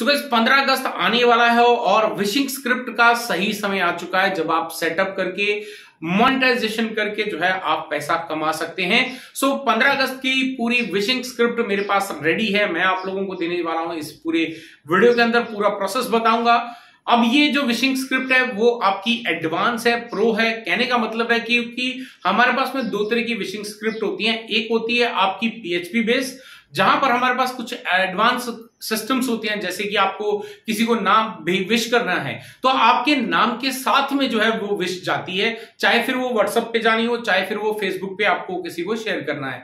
सुबह 15 अगस्त आने वाला है और विशिंग स्क्रिप्ट का सही समय आ चुका है जब आप सेटअप करके मोनेटाइजेशन करके जो है आप पैसा कमा सकते हैं। सो 15 अगस्त की पूरी विशिंग स्क्रिप्ट मेरे पास रेडी है, मैं आप लोगों को देने वाला हूं। इस पूरे वीडियो के अंदर पूरा प्रोसेस बताऊंगा। अब ये जो विशिंग स्क्रिप्ट है वो आपकी एडवांस है, प्रो है। कहने का मतलब है क्योंकि हमारे पास में दो तरह की विशिंग स्क्रिप्ट होती है। एक होती है आपकी PHP बेस्ड, जहां पर हमारे पास कुछ एडवांस सिस्टम्स होते हैं, जैसे कि आपको किसी को नाम भी विश करना है तो आपके नाम के साथ में जो है वो विश जाती है, चाहे फिर वो WhatsApp पे जानी हो, चाहे फिर वो Facebook पे आपको किसी को शेयर करना है।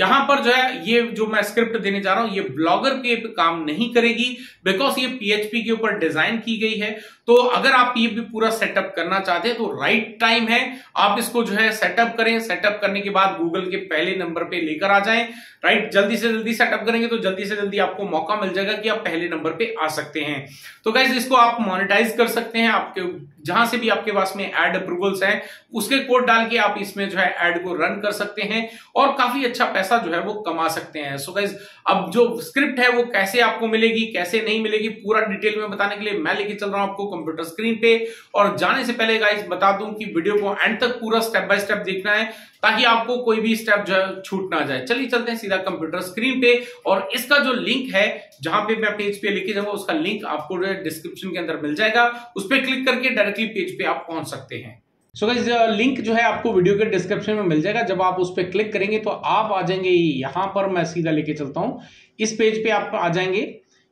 यहां पर जो है ये जो मैं स्क्रिप्ट देने जा रहा हूं ये ब्लॉगर पे काम नहीं करेगी, बिकॉज ये PHP के ऊपर डिजाइन की गई है। तो अगर आप ये भी पूरा सेटअप करना चाहते हैं तो राइट टाइम है, आप इसको जो है सेटअप करें। सेटअप करने के बाद गूगल के पहले नंबर पे लेकर आ जाएं, राइट। जल्दी से जल्दी सेटअप करेंगे तो जल्दी से जल्दी आपको मौका मिल जाएगा कि आप पहले नंबर पे आ सकते हैं। तो गाइस इसको आप मोनेटाइज कर सकते हैं, आपके जहां से भी आपके पास में एड अप्रूवल्स हैं उसके कोड डाल के आप इसमें जो है एड को रन कर सकते हैं और काफी अच्छा पैसा जो है वो कमा सकते हैं। सो गाइस अब जो स्क्रिप्ट है वो कैसे आपको मिलेगी कैसे नहीं मिलेगी पूरा डिटेल में बताने के लिए मैं लेके चल रहा हूं आपको कंप्यूटर स्क्रीन पे। और जाने से पहले गाइस बता दूं कि वीडियो को एंड तक पूरा स्टेप बाय स्टेप देखना है ताकि आपको कोई भी स्टेप जो है छूट ना जाए। चलिए चलते हैं सीधा कंप्यूटर स्क्रीन पे और इसका जो लिंक है जहां पे मैं पेज पे लेके जाऊंगा उसका लिंक आपको डिस्क्रिप्शन के अंदर मिल जाएगा, उस पर क्लिक करके डायरेक्टली पेज पे आप पहुंच सकते हैं। सो गाइस लिंक जो है आपको वीडियो के डिस्क्रिप्शन में मिल जाएगा, जब आप उस पर क्लिक करेंगे तो आप आ जाएंगे यहाँ पर। मैं सीधा लेके चलता हूँ, इस पेज पे आप आ जाएंगे।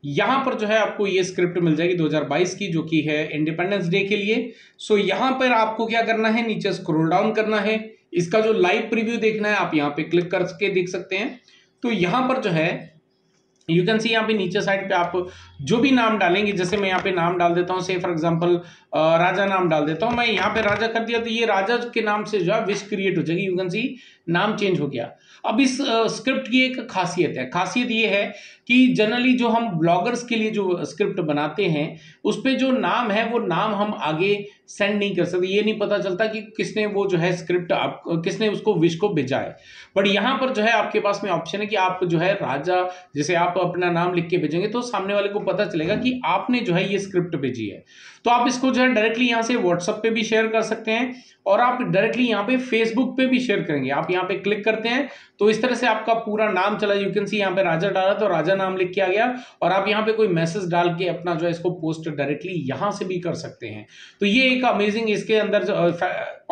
यहाँ पर जो है आपको ये स्क्रिप्ट मिल जाएगी 2022 की, जो कि है इंडिपेंडेंस डे के लिए। सो यहाँ पर आपको क्या करना है, नीचे स्क्रोल डाउन करना है, इसका जो लाइव प्रीव्यू देखना है आप यहाँ पे क्लिक करके देख सकते हैं। तो यहाँ पर जो है यू कैन सी यहाँ पे नीचे साइड पे आप जो भी नाम डालेंगे, जैसे मैं यहाँ पे नाम डाल देता हूँ, से फॉर एग्जांपल राजा नाम डाल देता हूँ। मैं यहाँ पे राजा कर दिया तो ये राजा के नाम से जो है विश क्रिएट हो जाएगी, यू कैन सी नाम चेंज हो गया। अब इस स्क्रिप्ट की एक खासियत है, खासियत ये है कि जनरली जो हम ब्लॉगर्स के लिए जो स्क्रिप्ट बनाते हैं उस पर जो नाम है वो नाम हम आगे सेंड नहीं कर सकते, ये नहीं पता चलता कि किसने वो जो है स्क्रिप्ट आप किसने उसको विश को भेजा है। बट यहाँ पर जो है आपके पास में ऑप्शन है कि आप जो है राजा जैसे आप अपना नाम लिख के भेजेंगे तो सामने वाले को पता चलेगा कि आपने जो है ये स्क्रिप्ट भेजी है। तो आप इसको जो है डायरेक्टली यहाँ से WhatsApp पे भी शेयर कर सकते हैं और आप डायरेक्टली यहाँ पे Facebook पे भी शेयर करेंगे। आप यहाँ पे क्लिक करते हैं तो इस तरह से आपका पूरा नाम चला, यू कैन सी यहाँ पे राजा डाला तो राजा नाम लिख के आ गया और आप यहाँ पे कोई मैसेज डाल के अपना जो है इसको पोस्ट डायरेक्टली यहाँ से भी कर सकते हैं। तो ये एक अमेजिंग इसके अंदर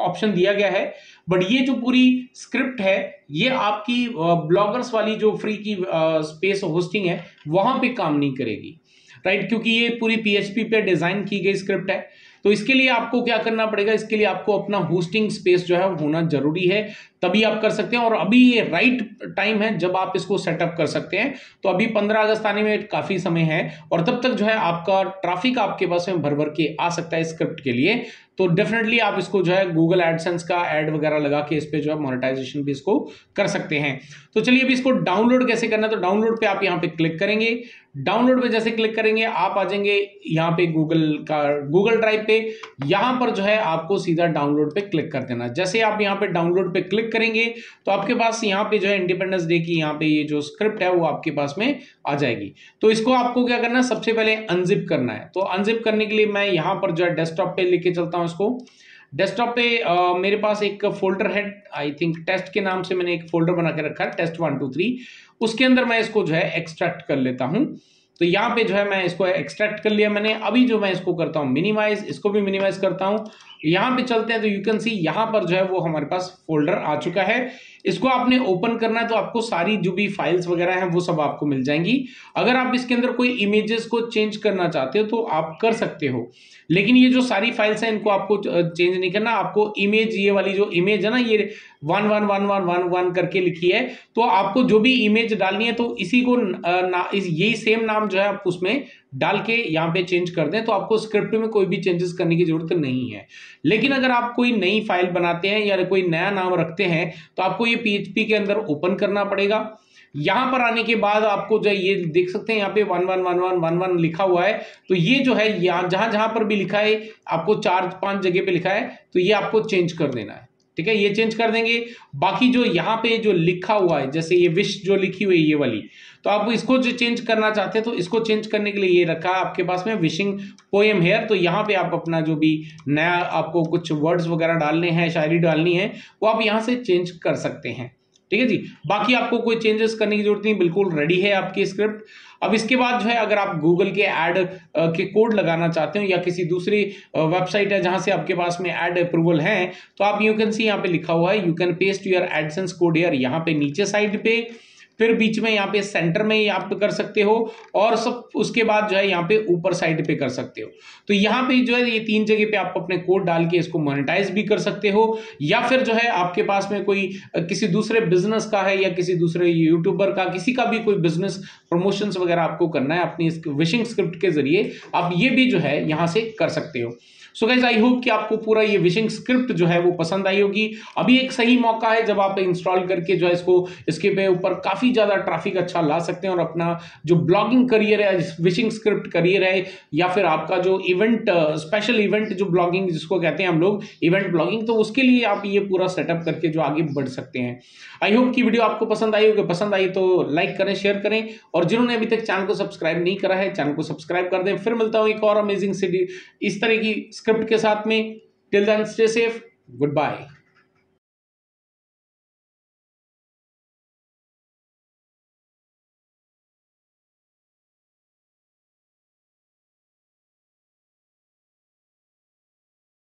ऑप्शन दिया गया है। बट ये जो पूरी स्क्रिप्ट है ये आपकी ब्लॉगर्स वाली जो फ्री की स्पेस होस्टिंग है वहां पे काम नहीं करेगी, राइट, क्योंकि ये पूरी PHP पे डिजाइन की गई स्क्रिप्ट है। तो इसके लिए आपको क्या करना पड़ेगा, इसके लिए आपको अपना होस्टिंग स्पेस जो है होना जरूरी है, तभी आप कर सकते हैं। और अभी ये राइट टाइम है जब आप इसको सेटअप कर सकते हैं। तो अभी 15 अगस्त आने में काफ़ी समय है और तब तक जो है आपका ट्रैफिक आपके पास में भर भर के आ सकता है स्क्रिप्ट के लिए। तो डेफिनेटली आप इसको जो है गूगल एडसेंस का एड वगैरह लगा के इस पर जो है मोनेटाइजेशन भी इसको कर सकते हैं। तो चलिए अभी इसको डाउनलोड कैसे करना है, तो डाउनलोड पर आप यहाँ पर क्लिक करेंगे। डाउनलोड पर जैसे क्लिक करेंगे आप आ जाएंगे यहाँ पे गूगल ड्राइव पे। यहाँ पर जो है आपको सीधा डाउनलोड पे क्लिक कर देना। जैसे आप यहाँ पे डाउनलोड पे क्लिक करेंगे तो आपके पास यहाँ पे जो है इंडिपेंडेंस डे की यहाँ पे ये जो स्क्रिप्ट है वो आपके पास में आ जाएगी। तो इसको आपको क्या करना है, सबसे पहले अनजिप करना है। तो अनजिप करने के लिए मैं यहाँ पर जो है डेस्कटॉप पे लेके चलता हूँ इसको। डेस्कटॉप पे मेरे पास एक फोल्डर है, आई थिंक टेस्ट के नाम से मैंने एक फोल्डर बना के रखा है, test1 2 3। उसके अंदर मैं इसको जो है एक्सट्रैक्ट कर लेता हूँ। तो यहाँ पे जो है मैं इसको एक्सट्रैक्ट कर लिया मैंने। अभी जो मैं इसको करता हूँ मिनिमाइज, इसको भी मिनिमाइज करता हूँ। यहाँ पे चलते हैं तो यू कैन सी यहाँ पर जो है वो हमारे पास फोल्डर आ चुका है। इसको आपने ओपन करना है तो आपको सारी जो भी फाइल्स वगैरह हैं वो सब आपको मिल जाएंगी। अगर आप इसके अंदर कोई इमेजेस को चेंज करना चाहते हो तो आप कर सकते हो, लेकिन ये जो सारी फाइल्स हैं इनको आपको चेंज नहीं करना। आपको इमेज, ये वाली जो इमेज है ना, ये 111111 करके लिखी है, तो आपको जो भी इमेज डालनी है तो इसी को यही सेम नाम जो है आप उसमें डाल के यहाँ पे चेंज कर दें। तो आपको स्क्रिप्ट में कोई भी चेंजेस करने की जरूरत नहीं है। लेकिन अगर आप कोई नई फाइल बनाते हैं या कोई नया नाम रखते हैं तो आपको ये PHP के अंदर ओपन करना पड़ेगा। यहाँ पर आने के बाद आपको जो ये देख सकते हैं यहाँ पे 111111 लिखा हुआ है। तो ये जो है यहाँ जहाँ पर भी लिखा है आपको 4-5 जगह पे लिखा है तो ये आपको चेंज कर देना है। ठीक है, ये चेंज कर देंगे। बाकी जो यहाँ पे जो लिखा हुआ है, जैसे ये विश जो लिखी हुई है ये वाली, तो आप इसको जो चेंज करना चाहते हैं तो इसको चेंज करने के लिए ये रखा आपके पास में विशिंग पोएम हेयर। तो यहाँ पे आप अपना जो भी नया आपको कुछ वर्ड्स वगैरह डालने हैं, शायरी डालनी है, वो आप यहाँ से चेंज कर सकते हैं। ठीक है जी, बाकी आपको कोई चेंजेस करने की जरूरत नहीं, बिल्कुल रेडी है आपकी स्क्रिप्ट। अब इसके बाद जो है अगर आप गूगल के ऐड के कोड लगाना चाहते हो या किसी दूसरी वेबसाइट है जहां से आपके पास में ऐड अप्रूवल है, तो आप यू कैन सी यहाँ पे लिखा हुआ है, you can paste your AdSense code here, यहाँ पे नीचे साइड पे, फिर बीच में यहाँ पे सेंटर में आप कर सकते हो, और सब उसके बाद जो है यहाँ पे ऊपर साइड पे कर सकते हो। तो यहाँ पे जो है ये तीन जगह पे आप अपने कोड डाल के इसको मोनेटाइज भी कर सकते हो, या फिर जो है आपके पास में कोई किसी दूसरे बिजनेस का है या किसी दूसरे यूट्यूबर का, किसी का भी कोई बिजनेस प्रमोशंस वगैरह आपको करना है अपनी विशिंग स्क्रिप्ट के जरिए, आप ये भी जो है यहाँ से कर सकते हो। सो गाइज, आई होप कि आपको पूरा ये विशिंग स्क्रिप्ट जो है वो पसंद आई होगी। अभी एक सही मौका है जब आप इंस्टॉल करके जो है इसको इसके पे ऊपर काफ़ी ज़्यादा ट्रैफिक अच्छा ला सकते हैं और अपना जो ब्लॉगिंग करियर है, विशिंग स्क्रिप्ट करियर है, या फिर आपका जो इवेंट, स्पेशल इवेंट जो ब्लॉगिंग जिसको कहते हैं हम लोग इवेंट ब्लॉगिंग, तो उसके लिए आप ये पूरा सेटअप करके जो आगे बढ़ सकते हैं। आई होप कि वीडियो आपको पसंद आई होगी, पसंद आई तो लाइक करें, शेयर करें, और जिन्होंने अभी तक चैनल को सब्सक्राइब नहीं करा है चैनल को सब्सक्राइब कर दें। फिर मिलता हूँ एक और अमेजिंग इस तरह की स्क्रिप्ट के साथ में। Till then stay safe, good bye.